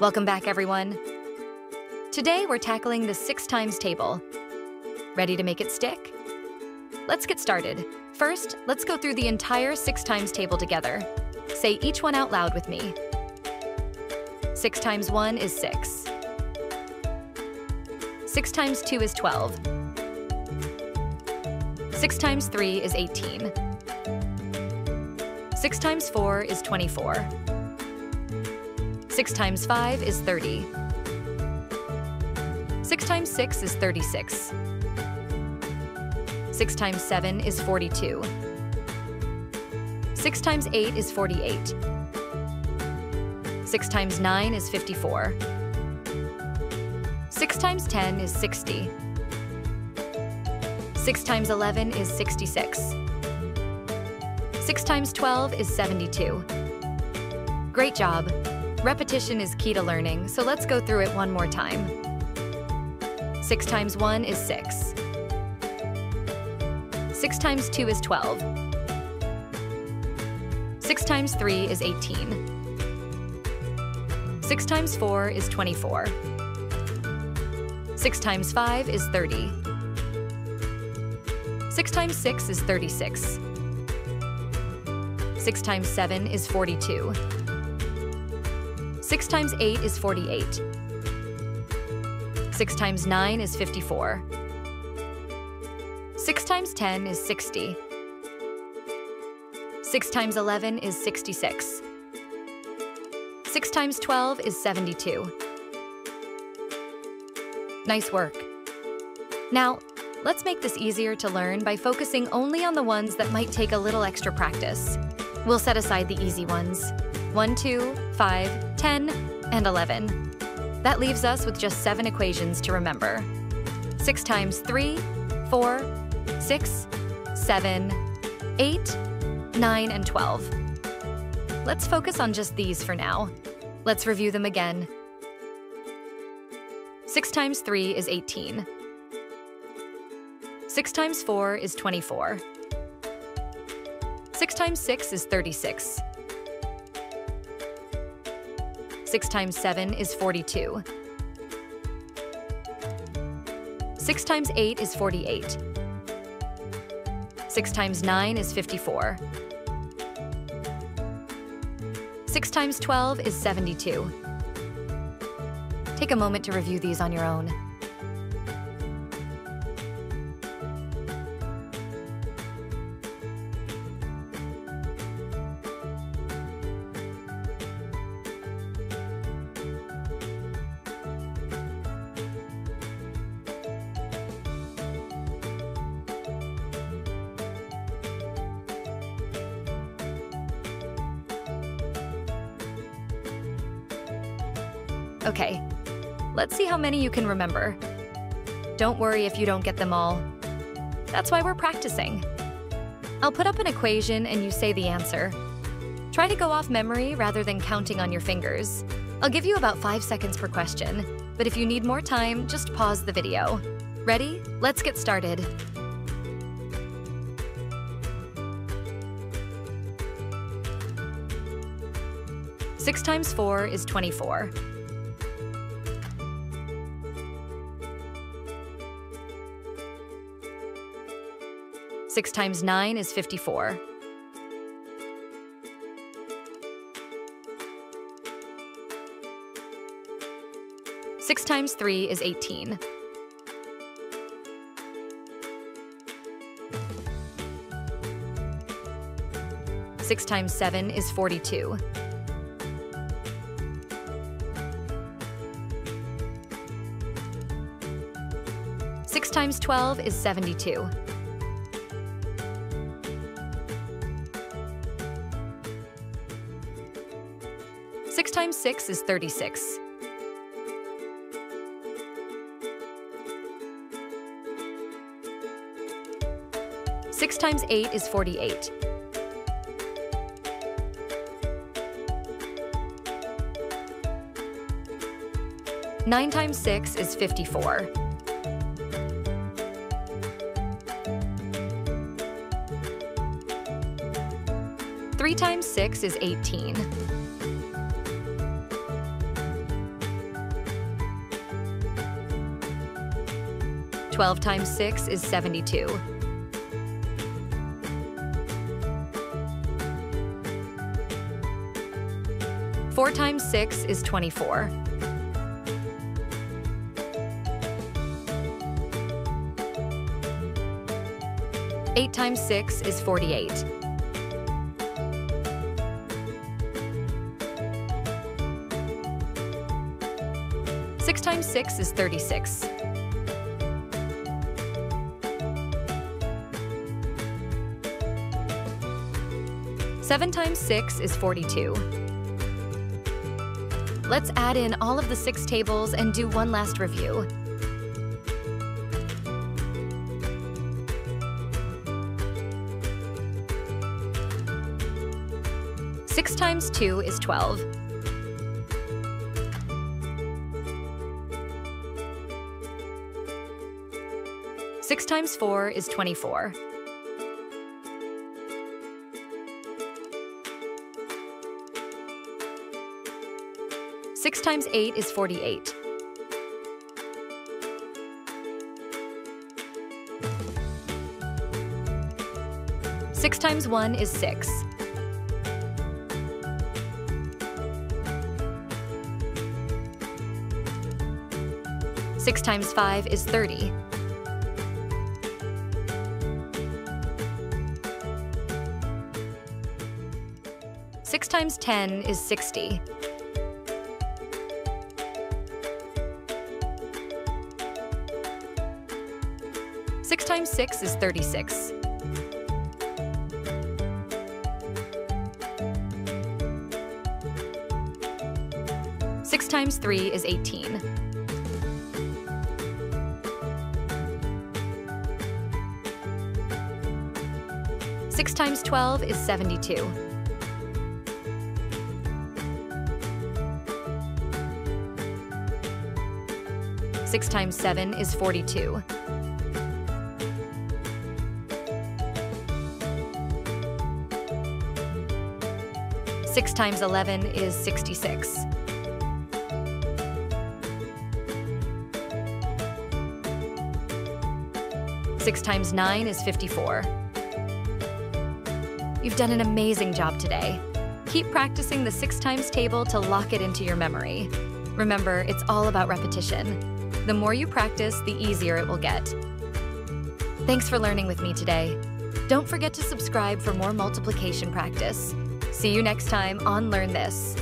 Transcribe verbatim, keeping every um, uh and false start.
Welcome back, everyone. Today, we're tackling the six times table. Ready to make it stick? Let's get started. First, let's go through the entire six times table together. Say each one out loud with me. Six times one is six. Six times two is twelve. Six times three is eighteen. Six times four is twenty-four. Six times five is thirty. Six times six is thirty-six. Six times seven is forty-two. Six times eight is forty-eight. Six times nine is fifty-four. Six times ten is sixty. Six times eleven is sixty-six. Six times twelve is seventy-two. Great job. Repetition is key to learning, so let's go through it one more time. Six times one is six. Six times two is twelve. Six times three is eighteen. Six times four is twenty-four. Six times five is thirty. Six times six is thirty-six. Six times seven is forty-two. Six times eight is forty-eight. Six times nine is fifty-four. Six times ten is sixty. Six times eleven is sixty-six. Six times twelve is seventy-two. Nice work. Now, let's make this easier to learn by focusing only on the ones that might take a little extra practice. We'll set aside the easy ones. one, two, five, ten, and eleven. That leaves us with just seven equations to remember. six times three, four, six, seven, eight, nine, and twelve. Let's focus on just these for now. Let's review them again. six times three is eighteen. six times four is twenty-four. six times six is thirty-six. six times seven is forty-two. six times eight is forty-eight. six times nine is fifty-four. six times twelve is seventy-two. Take a moment to review these on your own. Okay, let's see how many you can remember. Don't worry if you don't get them all. That's why we're practicing. I'll put up an equation and you say the answer. Try to go off memory rather than counting on your fingers. I'll give you about five seconds per question, but if you need more time, just pause the video. Ready? Let's get started. six times four is twenty-four. six times nine is fifty-four. six times three is eighteen. six times seven is forty-two. six times twelve is seventy-two. six times six is thirty-six. six times eight is forty-eight. nine times six is fifty-four. three times six is eighteen. twelve times six is seventy-two. four times six is twenty-four. eight times six is forty-eight. six times six is thirty-six. seven times six is forty-two. Let's add in all of the six tables and do one last review. six times two is twelve. six times four is twenty-four. six times eight is forty-eight. six times one is six. six times five is thirty. six times ten is sixty. six times six is thirty-six. six times three is eighteen. six times twelve is seventy-two. six times seven is forty-two. six times eleven is sixty-six. six times nine is fifty-four. You've done an amazing job today. Keep practicing the six times table to lock it into your memory. Remember, it's all about repetition. The more you practice, the easier it will get. Thanks for learning with me today. Don't forget to subscribe for more multiplication practice. See you next time on Learn This.